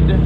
mud.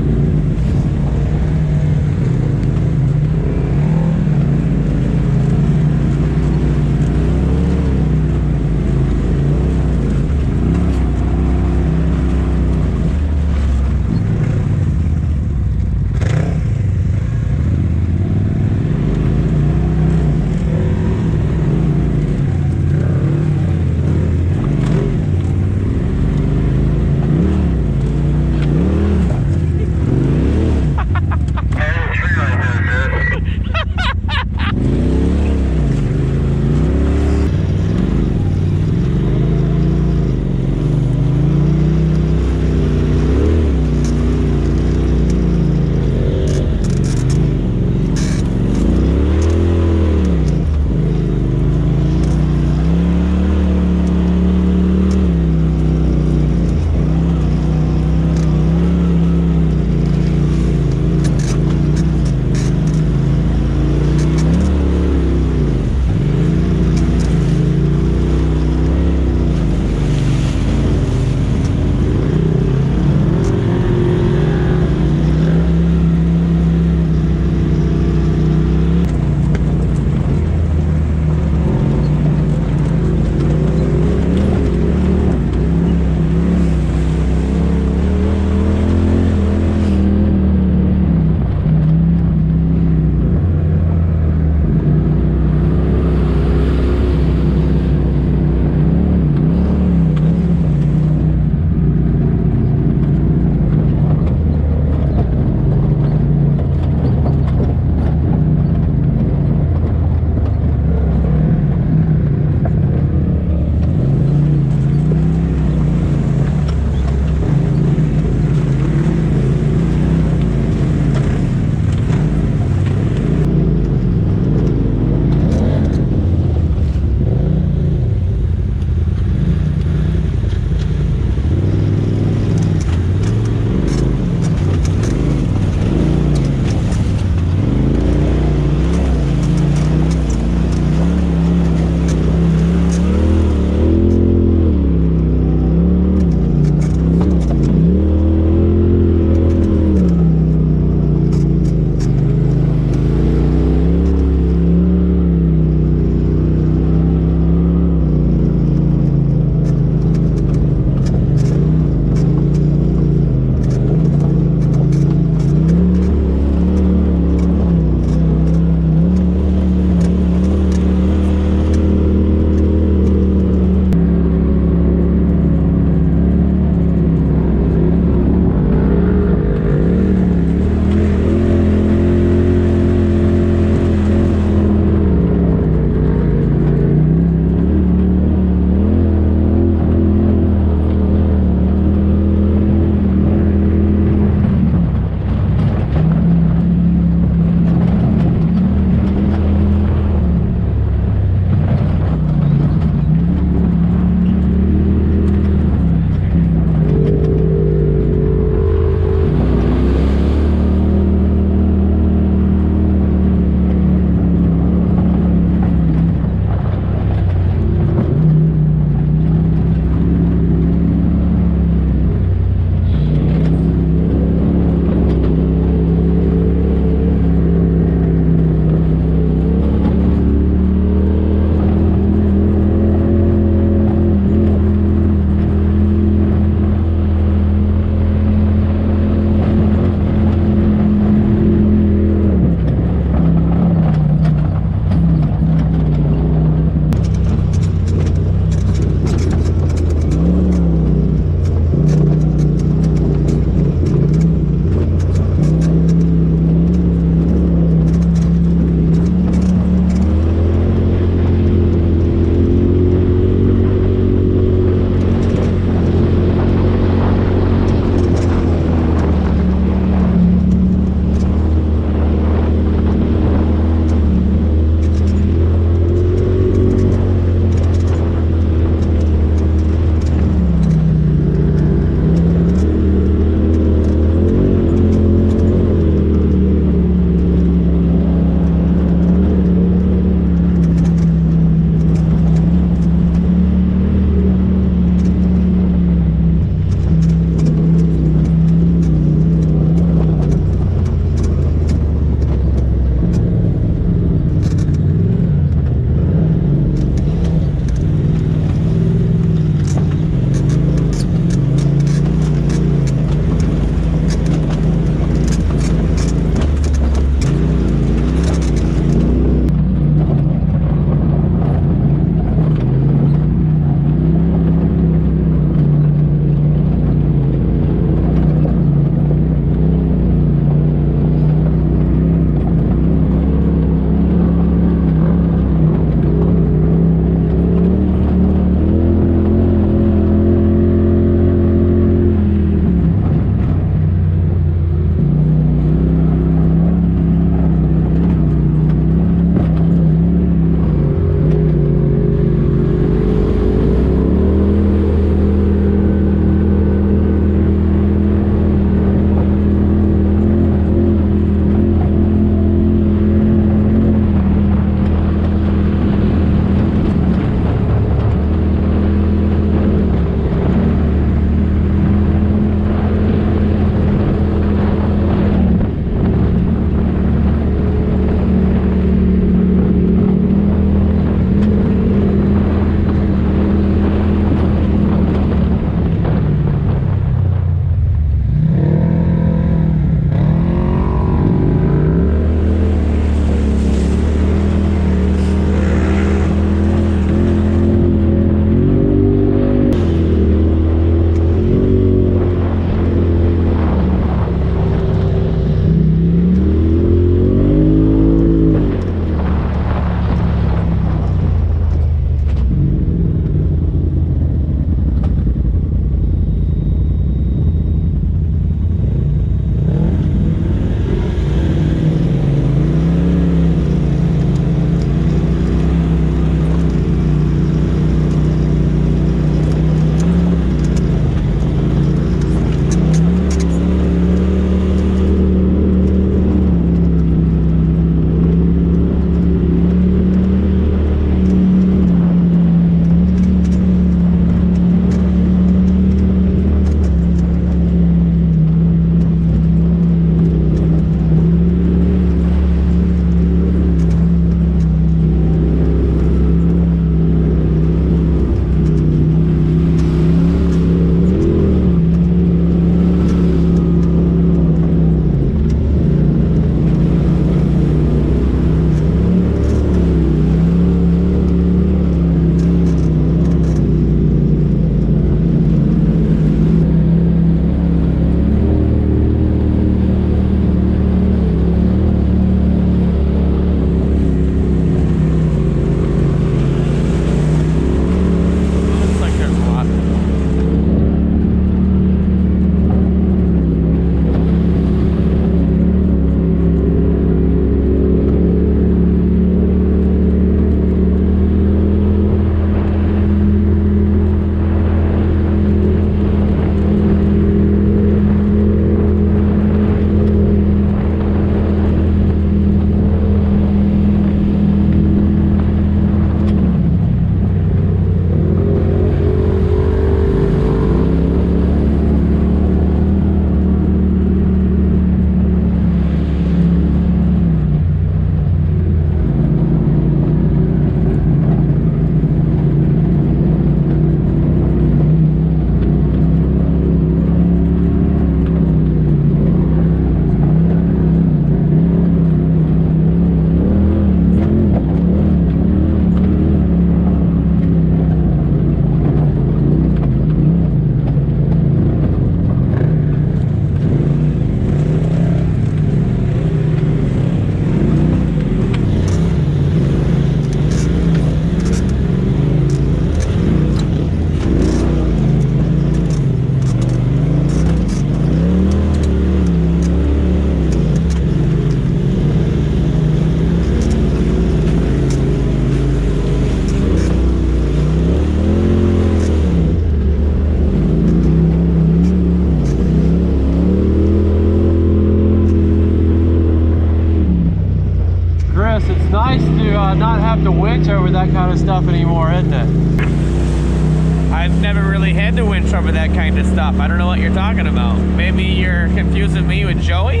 not have to winch over that kind of stuff anymore, isn't it? I've never really had to winch over that kind of stuff. I don't know what you're talking about. Maybe you're confusing me with Joey?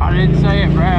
I didn't say it, Brad.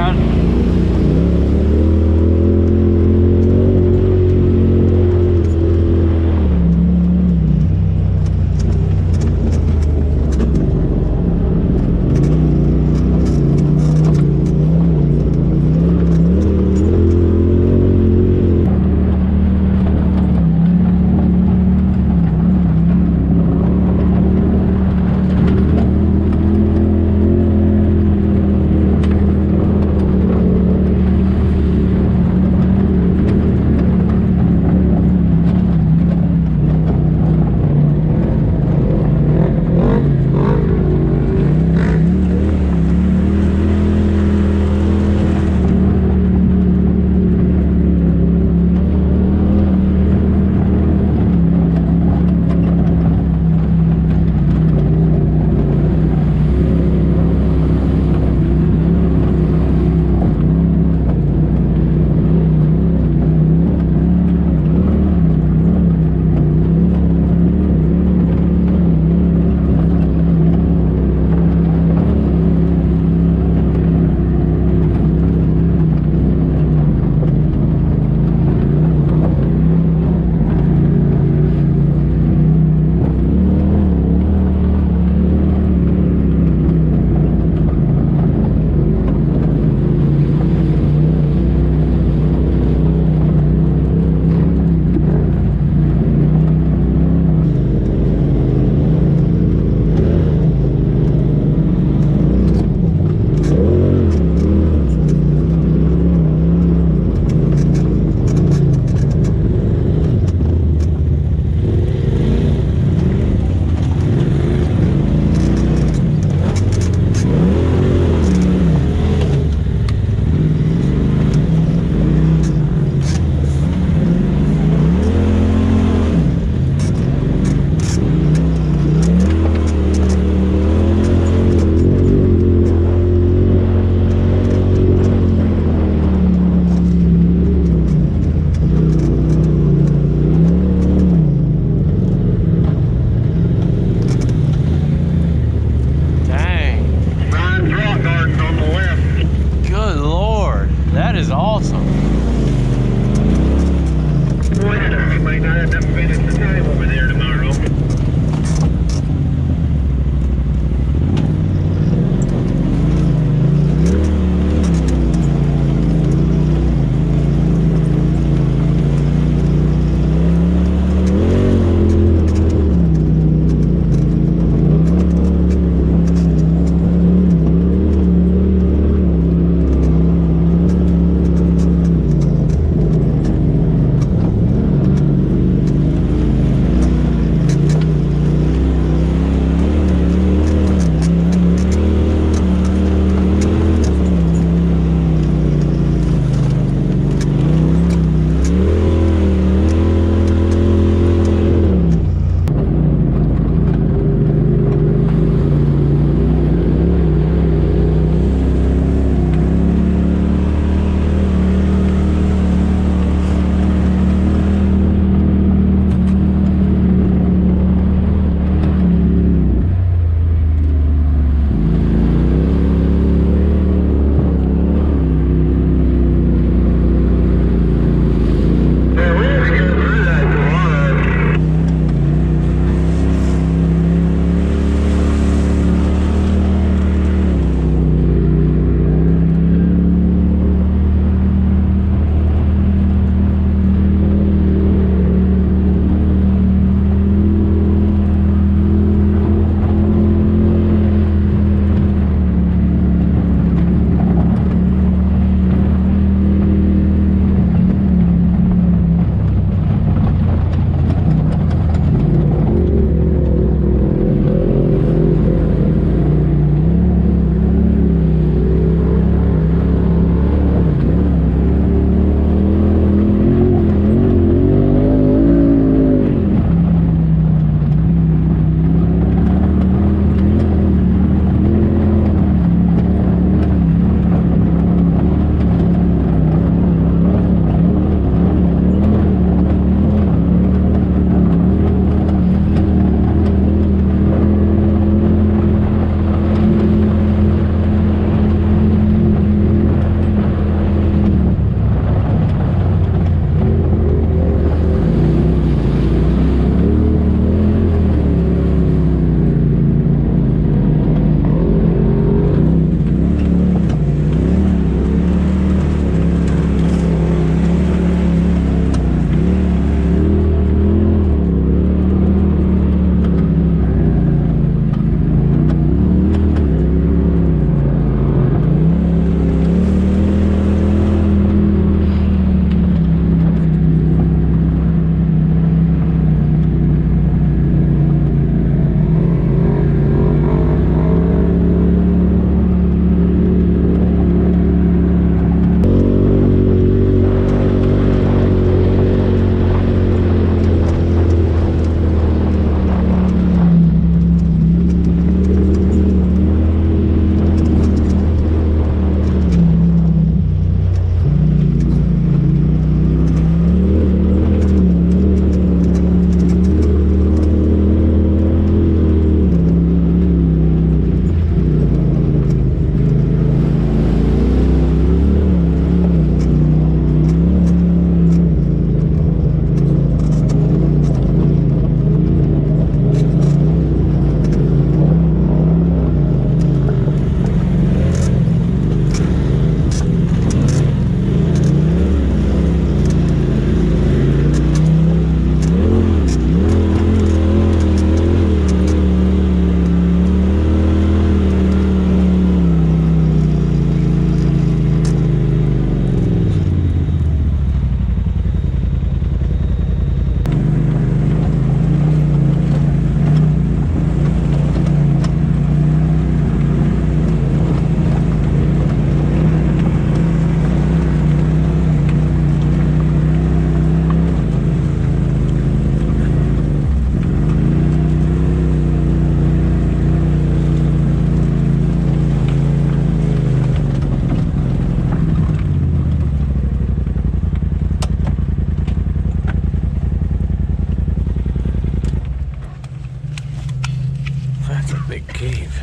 big cave.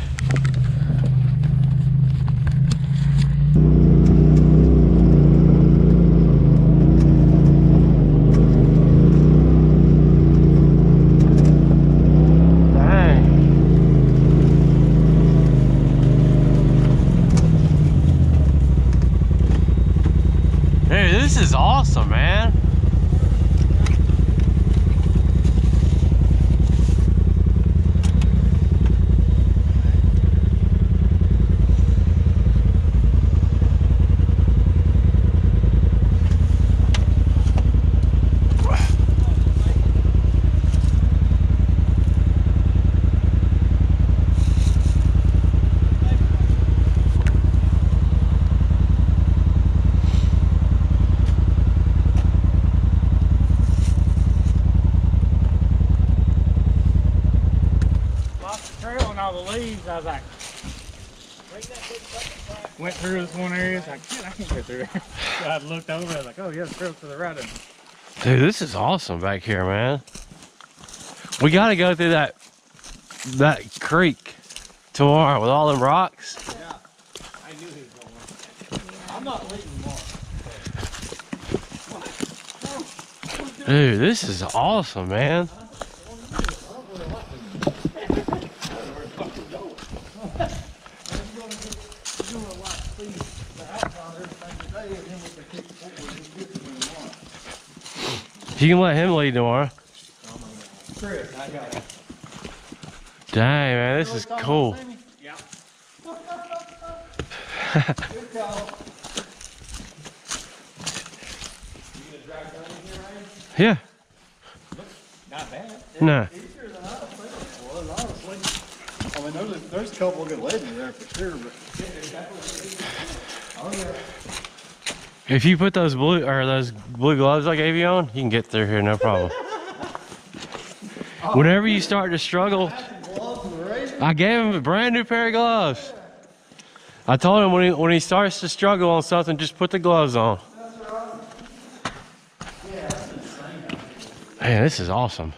This is awesome, man. I was like, went through this one area, I was like, dude, I can't go through there. So I looked over, I was like, oh yeah, the trail's to the right of me. Dude, this is awesome back here, man. We gotta go through that creek tomorrow with all the rocks. Yeah, I knew he was going on. I'm not leaving tomorrow. Dude, this is awesome, man. You can let him lead tomorrow. Dang, man, this is cool. Yeah. Yeah. Not bad. No. I mean, there's a couple of good legs in there for sure, but. If you put those blue gloves I gave you on, you can get through here no problem. Whenever you start to struggle, I gave him a brand new pair of gloves. I told him when he starts to struggle on something, just put the gloves on. Man, this is awesome.